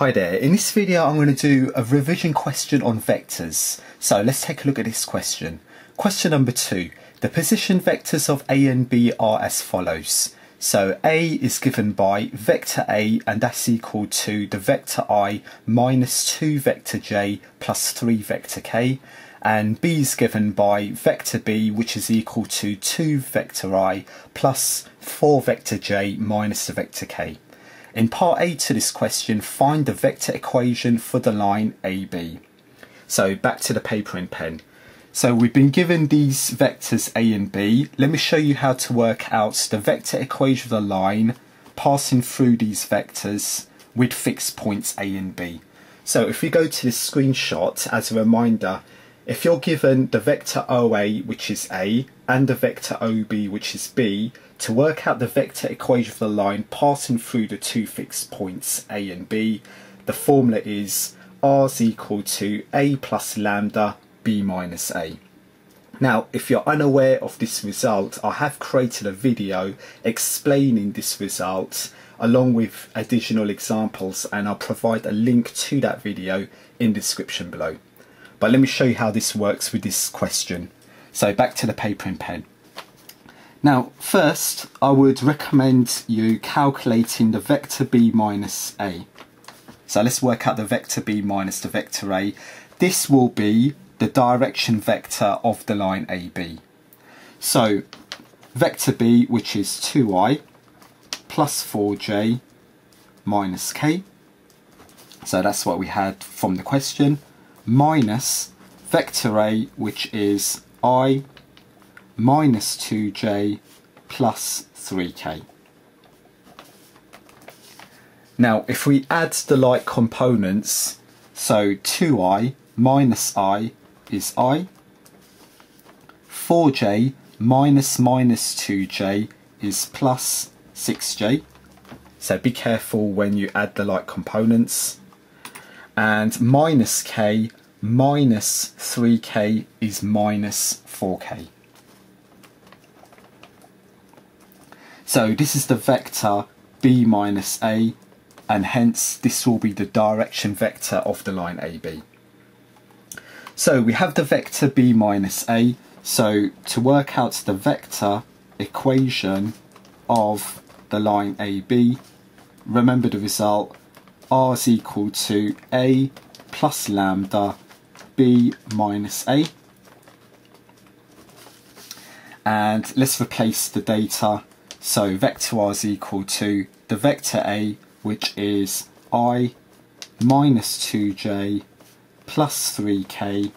Hi there, in this video I'm going to do a revision question on vectors. So let's take a look at this question. Question number 2. The position vectors of A and B are as follows. So A is given by vector A and that's equal to the vector I minus 2 vector J plus 3 vector K. And B is given by vector B which is equal to 2 vector I plus 4 vector J minus the vector K. In part A to this question, find the vector equation for the line AB. So back to the paper and pen. So we've been given these vectors A and B. Let me show you how to work out the vector equation of the line passing through these vectors with fixed points A and B. So if we go to this screenshot, as a reminder, if you're given the vector OA, which is A, and the vector OB, which is B, to work out the vector equation of the line passing through the two fixed points A and B, the formula is R is equal to A plus lambda B minus A. Now, if you're unaware of this result, I have created a video explaining this result along with additional examples, and I'll provide a link to that video in the description below. But let me show you how this works with this question. So back to the paper and pen. Now first I would recommend you calculating the vector B minus A. So let's work out the vector B minus the vector A. This will be the direction vector of the line AB. So vector B, which is 2i plus 4j minus k. So that's what we had from the question. Minus vector A, which is I minus 2j plus 3k. Now if we add the like components, so 2i minus I is I, 4j minus minus 2j is plus 6j. So be careful when you add the like components. And minus k minus 3k is minus 4k. So this is the vector B minus A, and hence this will be the direction vector of the line AB. So we have the vector B minus A, so to work out the vector equation of the line AB, remember the result. R is equal to A plus lambda B minus A. And let's replace the data. So vector R is equal to the vector A, which is I minus 2j plus 3k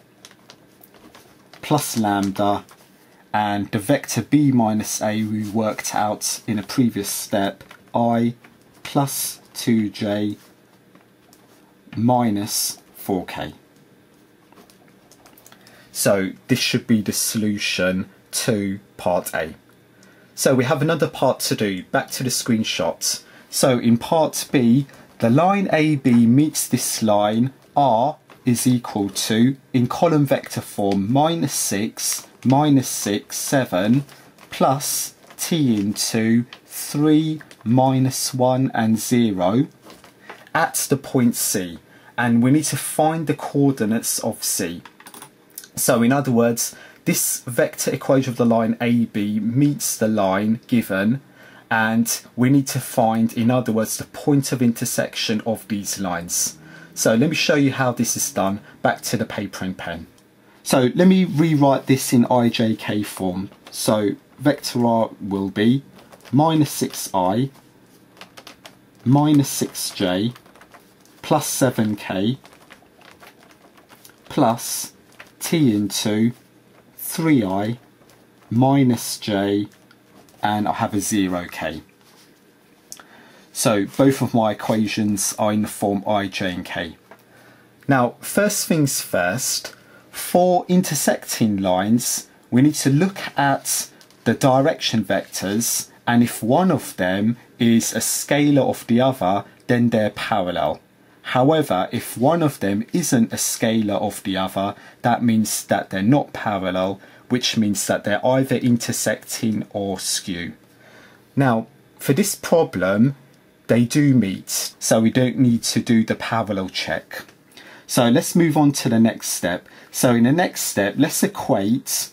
plus lambda. And the vector B minus A we worked out in a previous step, I plus 2j minus 4k. So this should be the solution to part A. So we have another part to do. Back to the screenshots. So in part B, the line AB meets this line. R is equal to, in column vector form, minus 6, 7, plus t into 3, minus 1 and 0 at the point C. And we need to find the coordinates of C. So in other words, this vector equation of the line AB meets the line given, and we need to find, in other words, the point of intersection of these lines. So let me show you how this is done. Back to the paper and pen. So let me rewrite this in ijk form. So vector R will be minus 6i minus 6j plus 7k plus t into 3i minus j, and I have a 0k. So both of my equations are in the form I, j and k. Now first things first, for intersecting lines we need to look at the direction vectors, and if one of them is a scalar of the other, then they're parallel. However, if one of them isn't a scalar of the other, that means that they're not parallel, which means that they're either intersecting or skew. Now, for this problem, they do meet, so we don't need to do the parallel check. So let's move on to the next step. So in the next step, let's equate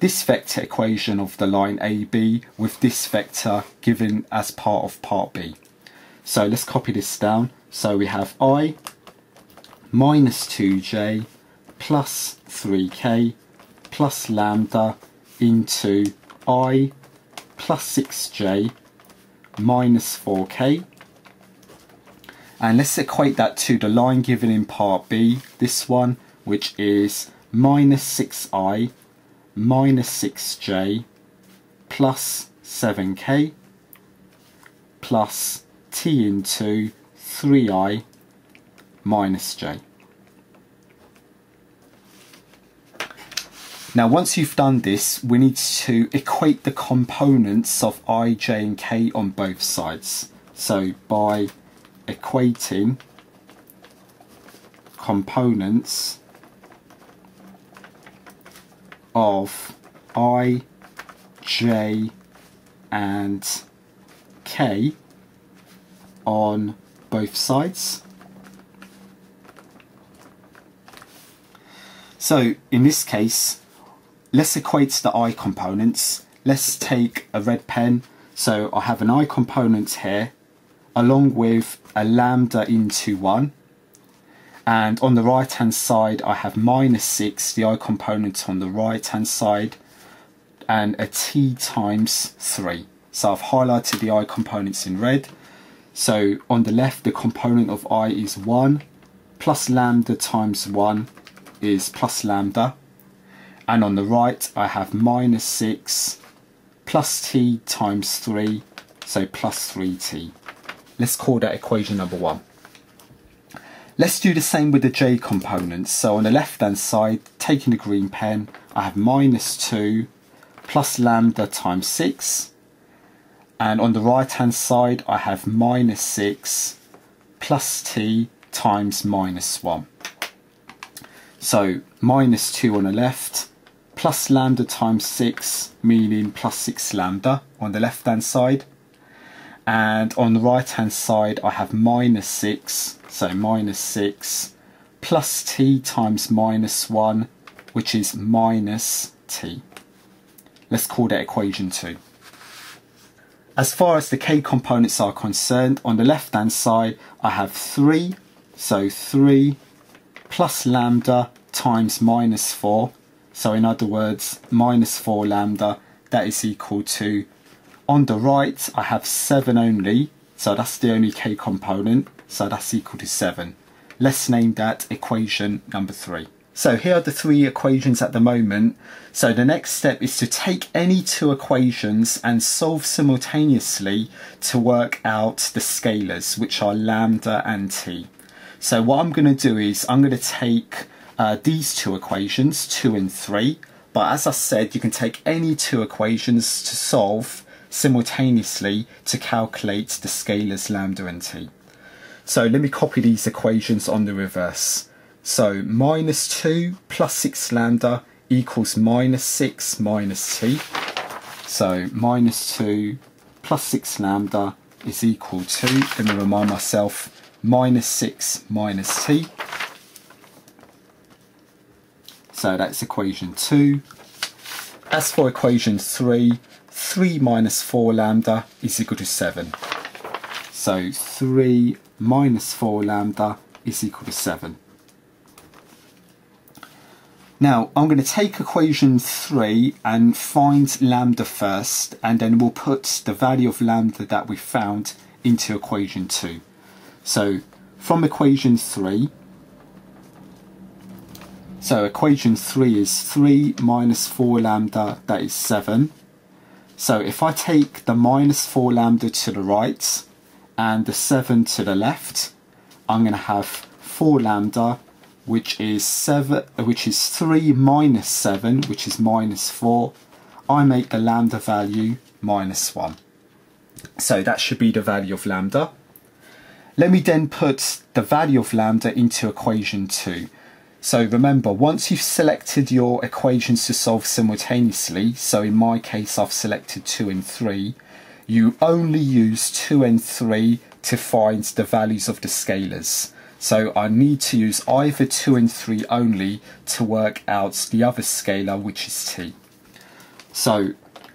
this vector equation of the line AB with this vector given as part of part B. So let's copy this down. So we have I minus 2j plus 3k plus lambda into I plus 6j minus 4k, and let's equate that to the line given in part B, this one, which is minus 6i minus 6j plus 7k plus t into 3i minus j. Now once you've done this, we need to equate the components of I, j and k on both sides. So by equating components of I, j and k on both sides. So in this case, let's equate the I components. Let's take a red pen. So I have an I component here along with a lambda into 1, and on the right hand side I have minus 6, the I component on the right hand side, and a t times 3. So I've highlighted the I components in red. So on the left, the component of I is 1 plus lambda times 1 is plus lambda. And on the right, I have minus 6 plus t times 3, so plus 3t. Let's call that equation number 1. Let's do the same with the j components. So on the left-hand side, taking the green pen, I have minus 2 plus lambda times 6. And on the right-hand side, I have minus 6 plus t times minus 1. So minus 2 on the left, plus lambda times 6, meaning plus 6 lambda on the left hand side, and on the right hand side I have minus 6, so minus 6 plus t times minus 1, which is minus t. Let's call that equation 2. As far as the k components are concerned, on the left hand side I have 3, so 3 plus lambda times minus 4, so in other words minus 4 lambda, that is equal to, on the right I have 7 only, so that's the only k component, so that's equal to 7. Let's name that equation number 3. So here are the 3 equations at the moment. So the next step is to take any 2 equations and solve simultaneously to work out the scalars, which are lambda and t. So what I'm going to do is I'm going to take these 2 equations, 2 and 3, but as I said, you can take any 2 equations to solve simultaneously to calculate the scalars lambda and t. So let me copy these equations on the reverse. So minus 2 plus 6 lambda equals minus 6 minus t. So minus 2 plus 6 lambda is equal to, let me remind myself, minus 6 minus t. So that's equation 2. As for equation 3, 3 minus 4 lambda is equal to 7. So 3 minus 4 lambda is equal to 7. Now I'm going to take equation 3 and find lambda first, and then we'll put the value of lambda that we found into equation 2. So from equation 3, so equation 3 is 3 minus 4 lambda, that is 7. So if I take the minus 4 lambda to the right and the 7 to the left, I'm going to have 4 lambda, which is 3 minus 7, which is minus 4. I make the lambda value minus 1. So that should be the value of lambda. Let me then put the value of lambda into equation 2. So remember, once you've selected your equations to solve simultaneously, so in my case I've selected 2 and 3, you only use 2 and 3 to find the values of the scalars. So I need to use either 2 and 3 only to work out the other scalar, which is t. So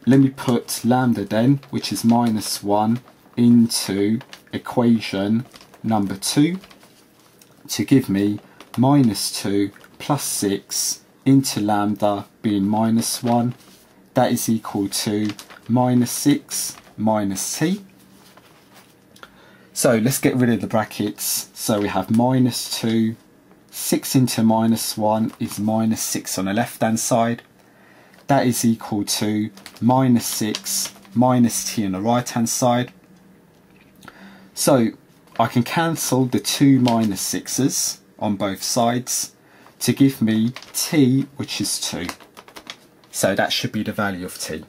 let me put lambda then, which is -1, into equation number 2 to give me -2 plus 6 into lambda being -1. That is equal to -6 minus t. So let's get rid of the brackets. So we have -2, 6 into -1 is -6 on the left hand side. That is equal to -6 minus t on the right hand side. So I can cancel the two -6s on both sides to give me t, which is 2. So that should be the value of t.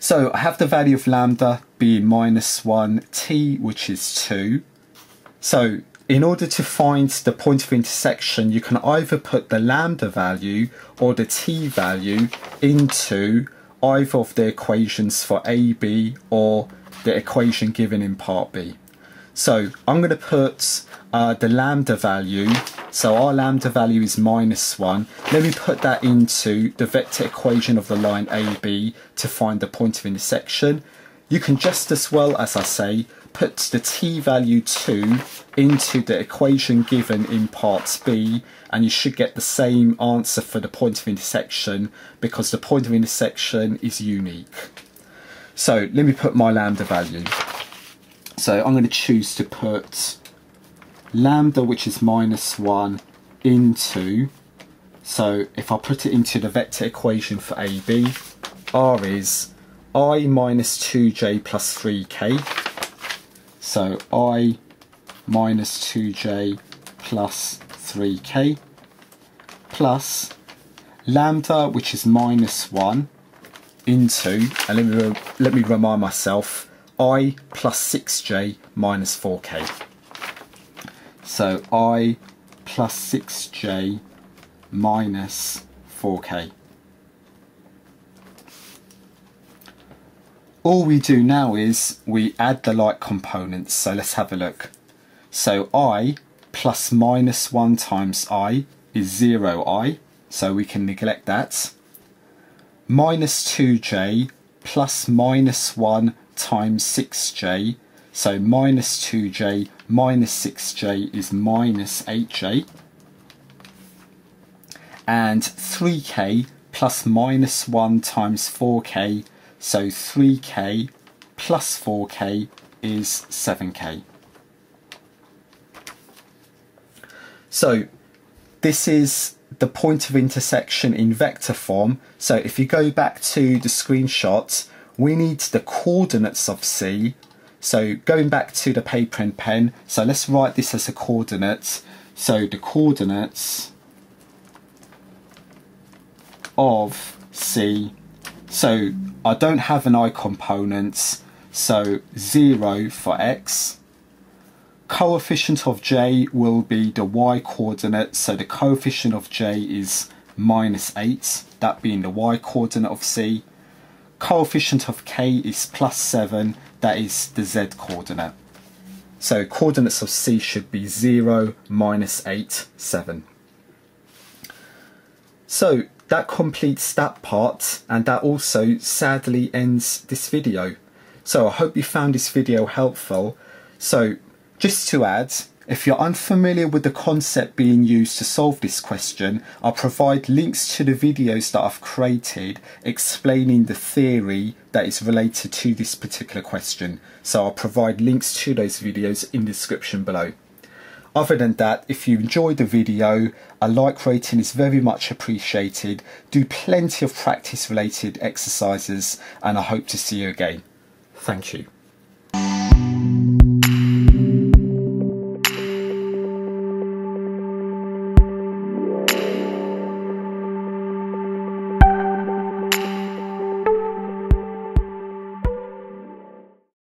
So I have the value of lambda being -1t, which is 2. So in order to find the point of intersection, you can either put the lambda value or the t value into either of the equations for AB or the equation given in part B. So I'm going to put the lambda value, so our lambda value is -1. Let me put that into the vector equation of the line AB to find the point of intersection. You can just as well, as I say, put the t value 2 into the equation given in part B, and you should get the same answer for the point of intersection because the point of intersection is unique. So let me put my lambda value. So I'm going to choose to put lambda, which is -1, into, so if I put it into the vector equation for AB, R is I minus 2j plus 3k. So I minus 2j plus 3k plus lambda, which is -1, into, and let me remind myself, I plus 6j minus 4k. So I plus 6j minus 4k. All we do now is we add the like components. So let's have a look. So I plus -1 times I is 0i. So we can neglect that. -2j plus -1 times 6j. So -2j minus 6j is -8j. And 3k plus -1 times 4k. So 3k plus 4k is 7k. So this is the point of intersection in vector form. So if you go back to the screenshot, we need the coordinates of C. So going back to the paper and pen, so let's write this as a coordinate. So the coordinates of C, so I don't have an I component, so 0 for x. Coefficient of j will be the y coordinate, so the coefficient of j is -8, that being the y coordinate of C. Coefficient of k is +7, that is the z coordinate. So coordinates of C should be 0, -8, 7. So that completes that part, and that also sadly ends this video. So I hope you found this video helpful. So just to add, if you're unfamiliar with the concept being used to solve this question, I'll provide links to the videos that I've created explaining the theory that is related to this particular question. So I'll provide links to those videos in the description below. Other than that, if you enjoyed the video, a like rating is very much appreciated. Do plenty of practice related exercises, and I hope to see you again. Thank you.